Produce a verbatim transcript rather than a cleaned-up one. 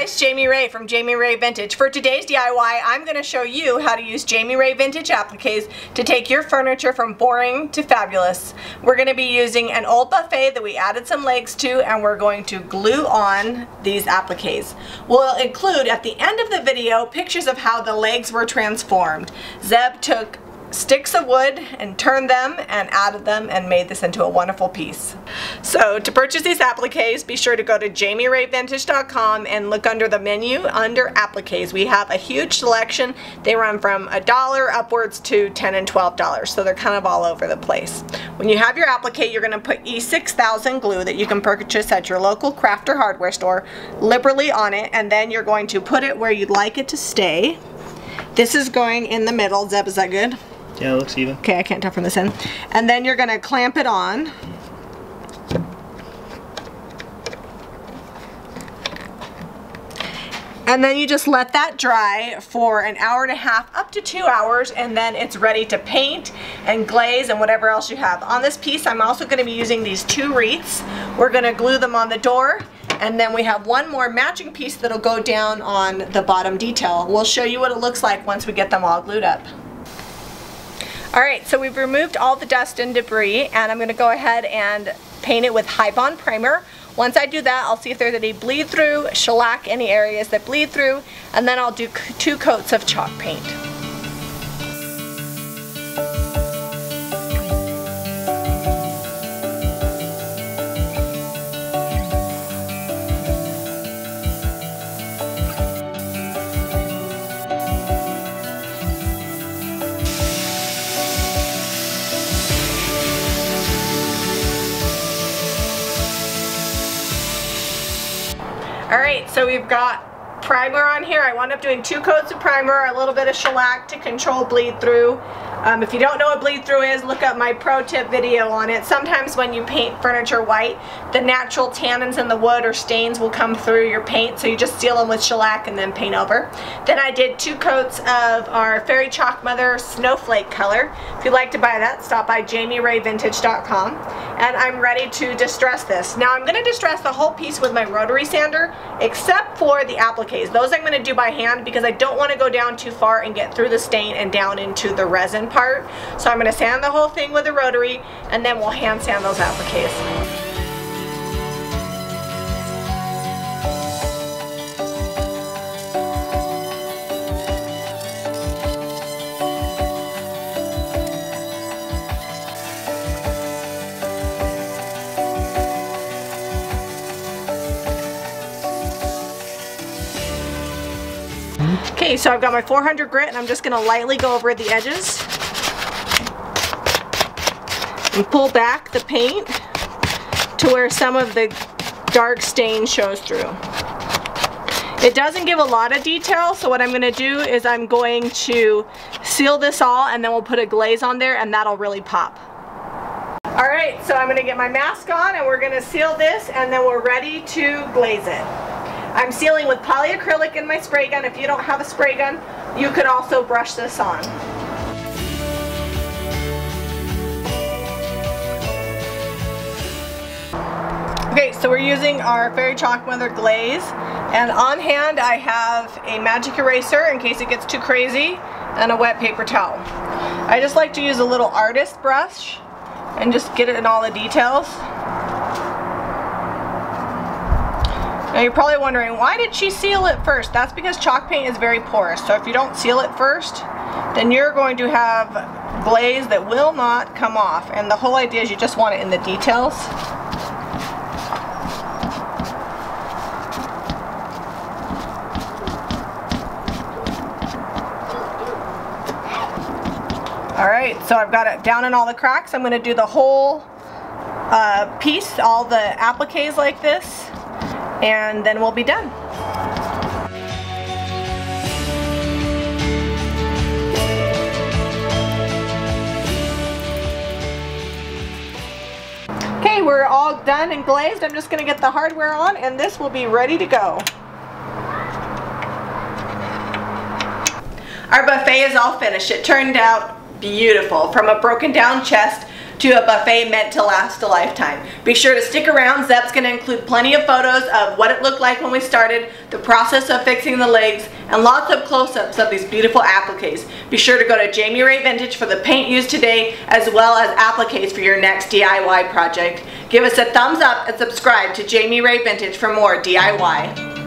guys, Jami Ray from Jami Ray Vintage. For today's D I Y, I'm going to show you how to use Jami Ray Vintage appliques to take your furniture from boring to fabulous. We're going to be using an old buffet that we added some legs to, and we're going to glue on these appliques. We'll include at the end of the video pictures of how the legs were transformed. Zeb took sticks of wood and turned them and added them and made this into a wonderful piece. So to purchase these appliques, be sure to go to Jami Ray Vintage dot com and look under the menu under appliques. We have a huge selection. They run from a dollar upwards to ten and twelve dollars, so they're kind of all over the place. When you have your applique, you're going to put E six thousand glue that you can purchase at your local craft or hardware store liberally on it, and then you're going to put it where you'd like it to stay. This is going in the middle. Zeb, is that good? Yeah, it looks even. Okay, I can't tell from this end. And then you're going to clamp it on. And then you just let that dry for an hour and a half up to two hours, and then it's ready to paint and glaze and whatever else you have. On this piece, I'm also going to be using these two wreaths. We're going to glue them on the door. And then we have one more matching piece that'll go down on the bottom detail. We'll show you what it looks like once we get them all glued up. Alright, so we've removed all the dust and debris, and I'm going to go ahead and paint it with high bond primer. Once I do that, I'll see if there's any bleed through, shellac any areas that bleed through, and then I'll do two coats of chalk paint. Alright, so we've got primer on here. I wound up doing two coats of primer, a little bit of shellac to control bleed through. Um, if you don't know what bleed through is, look up my pro tip video on it. Sometimes when you paint furniture white, the natural tannins in the wood or stains will come through your paint, so you just seal them with shellac and then paint over. Then I did two coats of our Fairy Chalk Mother Snowflake color. If you'd like to buy that, stop by Jami Ray Vintage dot com. And I'm ready to distress this. Now I'm going to distress the whole piece with my rotary sander, except for the appliques. Those I'm going to do by hand because I don't want to go down too far and get through the stain and down into the resin part. So I'm going to sand the whole thing with a rotary, and then we'll hand sand those appliques. Okay, so I've got my four hundred grit, and I'm just going to lightly go over the edges and pull back the paint to where some of the dark stain shows through. It doesn't give a lot of detail, so what I'm going to do is I'm going to seal this all, and then we'll put a glaze on there, and that'll really pop. Alright, so I'm going to get my mask on, and we're going to seal this, and then we're ready to glaze it. I'm sealing with polyacrylic in my spray gun. If you don't have a spray gun, you could also brush this on. Okay, so we're using our Fairy Chalk Mother glaze, and on hand I have a magic eraser in case it gets too crazy, and a wet paper towel. I just like to use a little artist brush and just get it in all the details. Now you're probably wondering, why did she seal it first? That's because chalk paint is very porous. So if you don't seal it first, then you're going to have glaze that will not come off. And the whole idea is you just want it in the details. Alright, so I've got it down in all the cracks. I'm going to do the whole uh, piece, all the appliques like this, and then we'll be done. Okay, we're all done and glazed. I'm just going to get the hardware on, and this will be ready to go. Our buffet is all finished. It turned out beautiful. From a broken down chest to a buffet meant to last a lifetime. Be sure to stick around. Zeb's going to include plenty of photos of what it looked like when we started, the process of fixing the legs, and lots of close-ups of these beautiful appliques. Be sure to go to Jami Ray Vintage for the paint used today, as well as appliques for your next D I Y project. Give us a thumbs up and subscribe to Jami Ray Vintage for more D I Y.